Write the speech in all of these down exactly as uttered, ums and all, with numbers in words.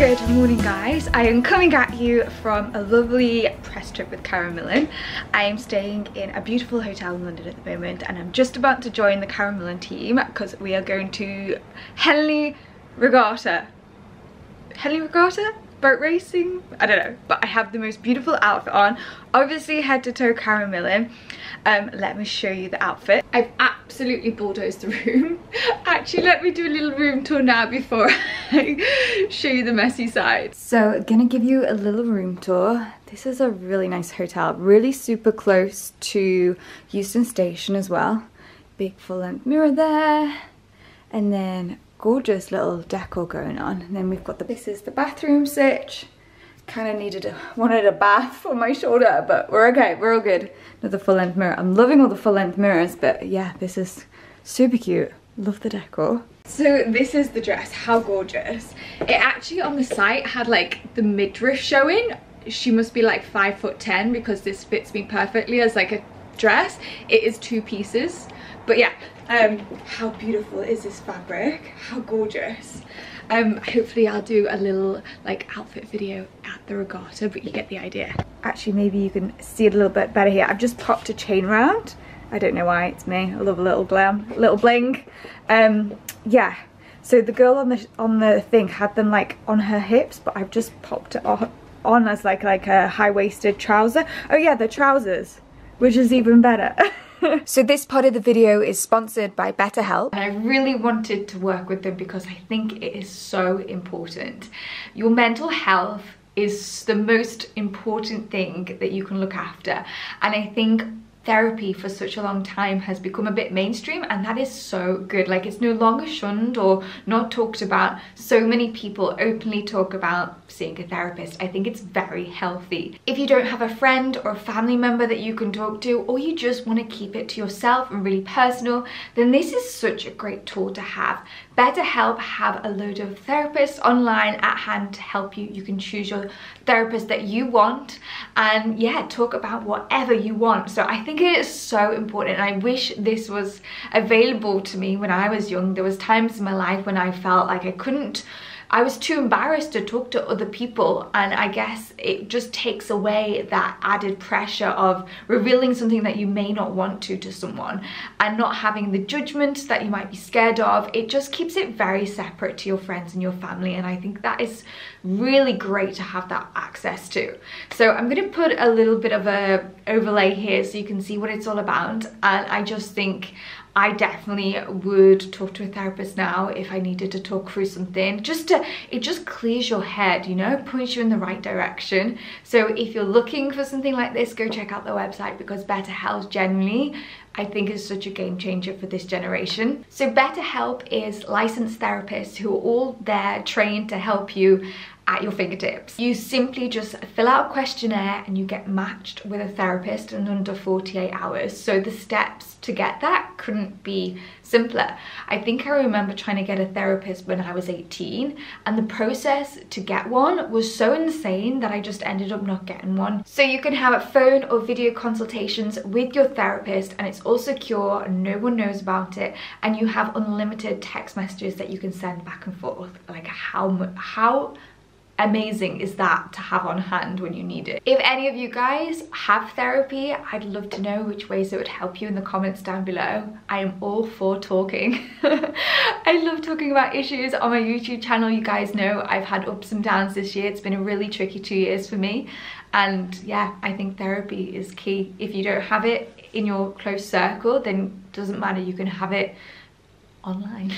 Good morning guys, I am coming at you from a lovely press trip with Karen Millen. I am staying in a beautiful hotel in London at the moment and I'm just about to join the Karen Millen team because we are going to Henley Regatta. Henley Regatta? Boat racing? I don't know, but I have the most beautiful outfit on, obviously head to toe Karen Millen. Um, let me show you the outfit. I've absolutely bulldozed the room. Actually, let me do a little room tour now before I show you the messy side. So, gonna give you a little room tour. This is a really nice hotel, really super close to Euston station as well. Big full-length mirror there, and then gorgeous little decor going on. And then we've got the, this is the bathroom sitch. Kind of needed a, wanted a bath for my shoulder, but we're okay, we're all good. Another full-length mirror. I'm loving all the full-length mirrors, but yeah, this is super cute. Love the decor. So this is the dress, how gorgeous. It actually on the site had like the midriff showing. She must be like five foot ten because this fits me perfectly as like a dress. It is two pieces. But yeah, um, how beautiful is this fabric? How gorgeous. Um, hopefully I'll do a little like outfit video at the regatta, but you get the idea. Actually, maybe you can see it a little bit better here. I've just popped a chain round. I don't know why, it's me. I love a little glam, little bling. Um, yeah, so the girl on the, on the thing had them like on her hips, but I've just popped it on, on as like, like a high-waisted trouser. Oh yeah, the trousers, which is even better. So this part of the video is sponsored by BetterHelp. And I really wanted to work with them because I think it is so important. Your mental health is the most important thing that you can look after. And I think therapy for such a long time has become a bit mainstream, and that is so good. Like, it's no longer shunned or not talked about. So many people openly talk about seeing a therapist. I think it's very healthy. If you don't have a friend or a family member that you can talk to, or you just want to keep it to yourself and really personal, then this is such a great tool to have. BetterHelp have a load of therapists online at hand to help you. You can choose your therapist that you want and yeah, talk about whatever you want. So I think I think it is so important, and I wish this was available to me when I was young. There was times in my life when I felt like I couldn't, I was too embarrassed to talk to other people, and I guess it just takes away that added pressure of revealing something that you may not want to to someone and not having the judgment that you might be scared of. It just keeps it very separate to your friends and your family, and I think that is really great to have that access to. So I'm going to put a little bit of a overlay here so you can see what it's all about, and I just think I definitely would talk to a therapist now if I needed to talk through something. Just to, it just clears your head, you know, points you in the right direction. So if you're looking for something like this, go check out the website, because BetterHelp generally I think is such a game changer for this generation. So BetterHelp is licensed therapists who are all there trained to help you at your fingertips. You simply just fill out a questionnaire and you get matched with a therapist in under forty-eight hours. So the steps to get that couldn't be simpler. I think I remember trying to get a therapist when I was eighteen, and the process to get one was so insane that I just ended up not getting one. So you can have phone or video consultations with your therapist, and it's all secure, no one knows about it, and you have unlimited text messages that you can send back and forth. Like, how how amazing is that to have on hand when you need it? If any of you guys have therapy, I'd love to know which ways it would help you in the comments down below. I am all for talking. I love talking about issues on my YouTube channel. You guys know I've had ups and downs this year. It's been a really tricky two years for me. And yeah, I think therapy is key. If you don't have it in your close circle, then it doesn't matter, you can have it online.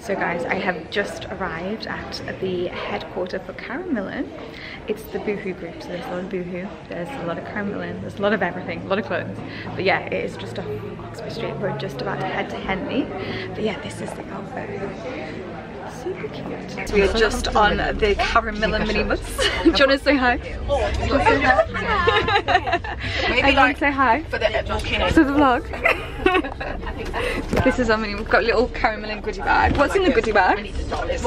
So guys, I have just arrived at the headquarters for Karen Millen. It's the Boohoo group, so there's a lot of Boohoo, there's a lot of Karen Millen, there's a lot of everything, a lot of clothes. But yeah, it is just off Oxford Street. We're just about to head to Henley. But yeah, this is the outfit. Super cute. So we are just on the Karen Millen minibus. Do you want to say hi? I want to say hi to the vlog. This is our mini. We've got a little Karen Millen goodie bag. What's in the goodie bag? I think um, there's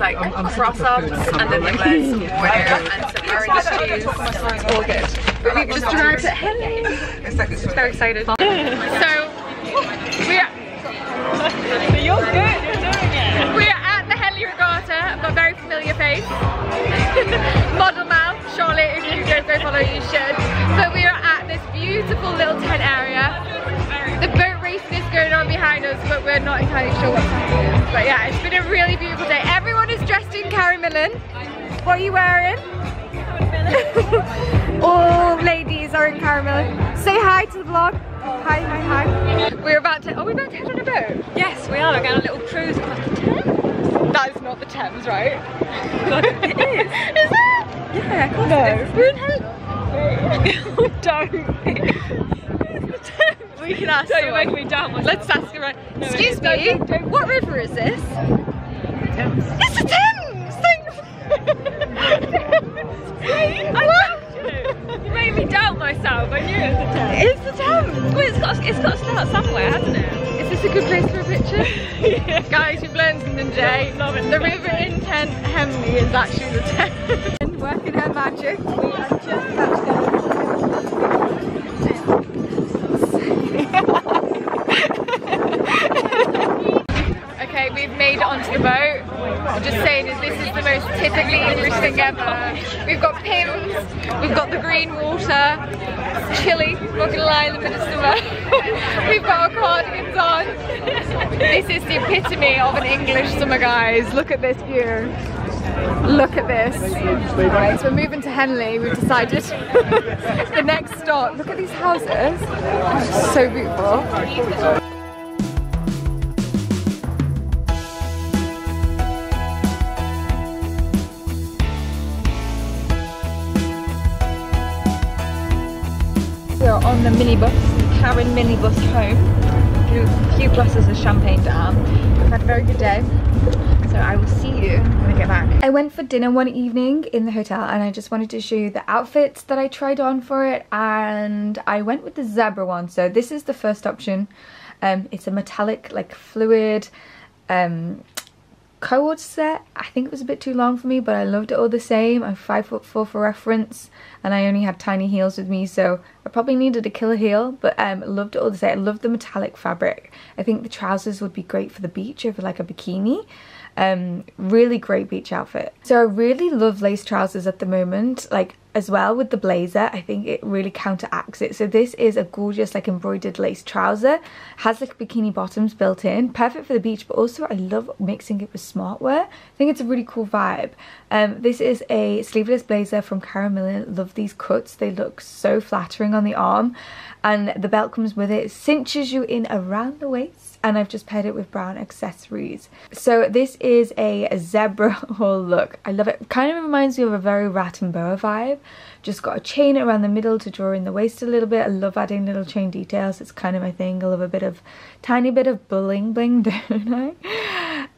like croissants and then there's wear and some orange juice. All good. But we've just arrived at Henley. I'm so excited. So we're. You're good. We're at the Henley Regatta, but beautiful day. Everyone is dressed in Karen Millen. What are you wearing? All ladies are in Karen Millen. Say hi to the vlog. Hi, hi, hi. We're about to, are we about to head on a boat? Yes, we are. We're going on a little cruise across the Thames. That is not the Thames, right? It is. Is it? Yeah, of course no. It is. We're in Henley. Don't. We can ask. Don't someone. Make me doubt myself. Let's ask around. No, excuse no, me. Don't, don't, don't. What river is this? Thames. It's the Thames. Thames. I loved you. You made me doubt myself. I knew it was the Thames. It's the Thames. Well, it's got it's got to start somewhere, hasn't it? Is this a good place for a picture? Yeah. Guys, you've learned something today. Love it. The river in Ten Henley is actually the Thames. And working her magic. We are just about to go. Okay, we've made it onto the boat. I'm just saying is this is the most typically English thing ever. We've got Pimm's, we've got the green water, chilly, not gonna lie in the middle of summer. We've got our cardigans on. This is the epitome of an English summer, guys. Look at this view. Look at this. Right, so we're moving to Henley, we've decided. The next stop. Look at these houses. Oh, so beautiful. We are on the minibus, the Karen minibus home. A few glasses of champagne down. I've had a very good day. So I will see you when I get back. I went for dinner one evening in the hotel and I just wanted to show you the outfits that I tried on for it, and I went with the zebra one. So this is the first option. Um, it's a metallic, like fluid um, cohort set. I think it was a bit too long for me, but I loved it all the same. I'm five foot four for reference and I only had tiny heels with me, so I probably needed a killer heel, but um, loved it all the same. I loved the metallic fabric. I think the trousers would be great for the beach over like a bikini. Um, really great beach outfit. So I really love lace trousers at the moment, like as well with the blazer. I think it really counteracts it. So this is a gorgeous like embroidered lace trouser, has like bikini bottoms built in, perfect for the beach, but also I love mixing it with smart wear. I think it's a really cool vibe. Um, this is a sleeveless blazer from Karen Millen. Love these cuts, they look so flattering on the arm, and the belt comes with it. It cinches you in around the waist. And I've just paired it with brown accessories. So this is a zebra haul look. I love it. Kind of reminds me of a very Rat and Boa vibe. Just got a chain around the middle to draw in the waist a little bit. I love adding little chain details. It's kind of my thing. I love a bit of, tiny bit of bling bling, don't I?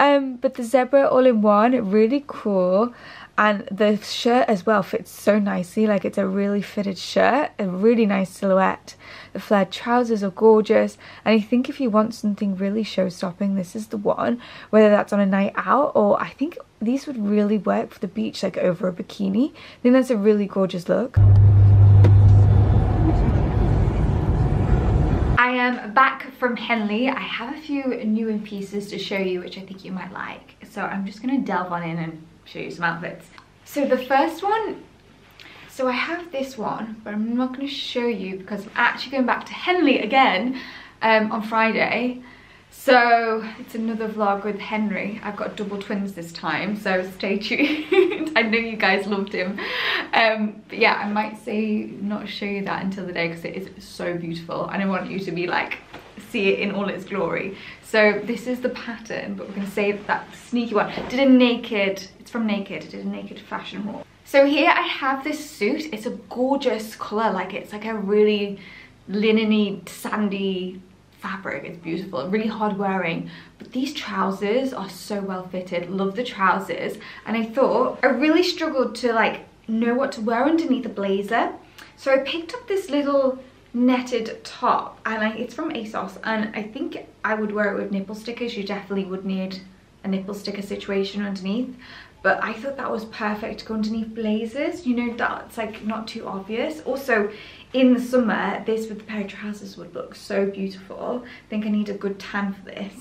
Um, but the zebra all in one, really cool. And the shirt as well fits so nicely, like it's a really fitted shirt, a really nice silhouette. The flared trousers are gorgeous, and I think if you want something really show-stopping, this is the one, whether that's on a night out or I think these would really work for the beach, like over a bikini. I think that's a really gorgeous look. I am back from Henley. I have a few new in pieces to show you which I think you might like, so I'm just going to delve on in and show you some outfits. So the first one, so I have this one, but I'm not going to show you because I'm actually going back to Henley again um, on Friday. So it's another vlog with Henry. I've got double twins this time, so stay tuned. I know you guys loved him. Um, but yeah, I might say not show you that until the day because it is so beautiful and I want you to be like, see it in all its glory. So this is the pattern, but we're going to save that sneaky one. Did a naked, it's from naked, I did a naked fashion haul. So here I have this suit. It's a gorgeous colour, like it's like a really linen-y, sandy fabric. It's beautiful, really hard wearing. But these trousers are so well fitted, love the trousers. And I thought, I really struggled to like know what to wear underneath a blazer. So I picked up this little netted top, and I, it's from ASOS, and I think I would wear it with nipple stickers. You definitely would need a nipple sticker situation underneath, but I thought that was perfect to go underneath blazers, you know, that's like not too obvious. Also in the summer, this with a pair of trousers would look so beautiful. I think I need a good tan for this.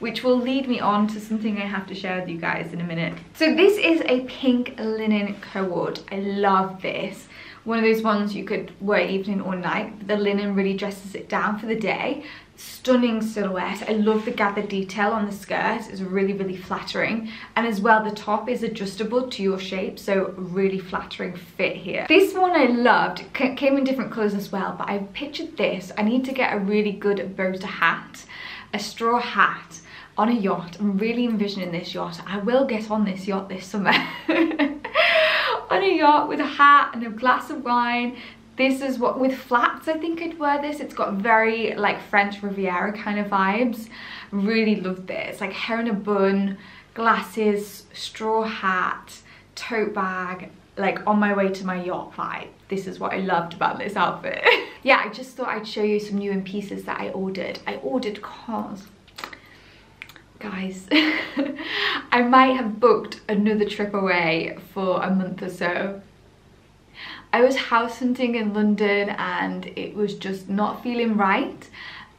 Which will lead me on to something I have to share with you guys in a minute. So this is a pink linen cohort. I love this. One of those ones you could wear evening or night, but the linen really dresses it down for the day. stunning silhouette. I love the gathered detail on the skirt. It's really, really flattering. And as well, the top is adjustable to your shape, so really flattering fit here. This one I loved. C came in different colors as well, but I pictured this. I need to get a really good boater hat, a straw hat on a yacht. I'm really envisioning this yacht. I will get on this yacht this summer. On a yacht with a hat and a glass of wine. This is what, with flats, I think I'd wear this. It's got very like French Riviera kind of vibes. Really love this. Like hair in a bun, glasses, straw hat, tote bag, like on my way to my yacht vibe. This is what I loved about this outfit. Yeah, I just thought I'd show you some new in pieces that I ordered. I ordered cars. Guys, I might have booked another trip away for a month or so. I was house hunting in London and it was just not feeling right.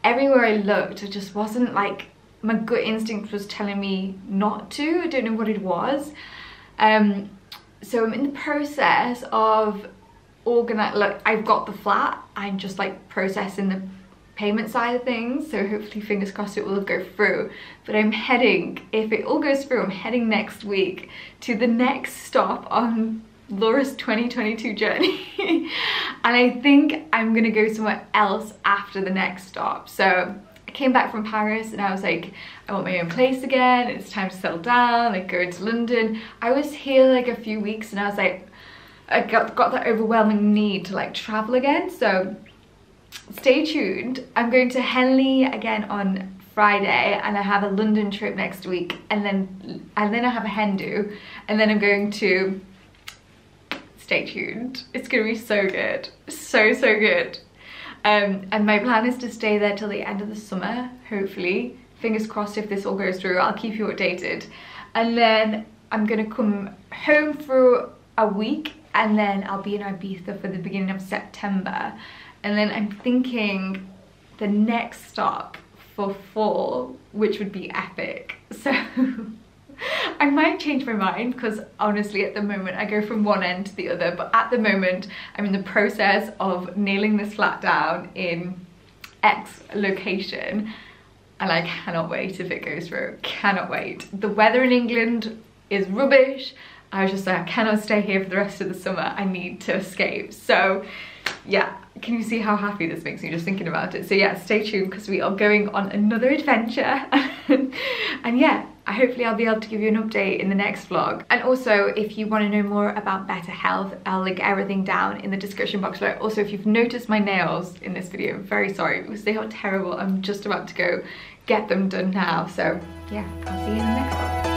Everywhere I looked, I just wasn't like, my gut instinct was telling me not to. I don't know what it was. Um, so I'm in the process of organizing. Look, I've got the flat. I'm just like processing the payment side of things, so hopefully, fingers crossed, it will go through. But I'm heading, if it all goes through, I'm heading next week to the next stop on Laura's twenty twenty-two journey. And I think I'm gonna go somewhere else after the next stop. So I came back from Paris and I was like, I want my own place again, it's time to settle down, like go to London. I was here like a few weeks and I was like, I got, got that overwhelming need to like travel again, so stay tuned. I'm going to Henley again on Friday and I have a London trip next week, and then and then I have a Hendu, and then I'm going to, stay tuned. It's gonna be so good, so so good. Um, and my plan is to stay there till the end of the summer, hopefully. Fingers crossed if this all goes through, I'll keep you updated. And then I'm gonna come home for a week and then I'll be in Ibiza for the beginning of September. And then I'm thinking the next stop for fall, which would be epic. So I might change my mind, because honestly at the moment I go from one end to the other, but at the moment I'm in the process of nailing this flat down in X location and I cannot wait if it goes through. Cannot wait. The weather in England is rubbish. I was just like, I cannot stay here for the rest of the summer. I need to escape. So yeah, can you see how happy this makes me just thinking about it? So yeah, stay tuned because we are going on another adventure. And yeah, I hopefully I'll be able to give you an update in the next vlog. And also, if you want to know more about better health, I'll link everything down in the description box below. Also, if you've noticed my nails in this video, I'm very sorry because they are terrible. I'm just about to go get them done now. So yeah, I'll see you in the next one.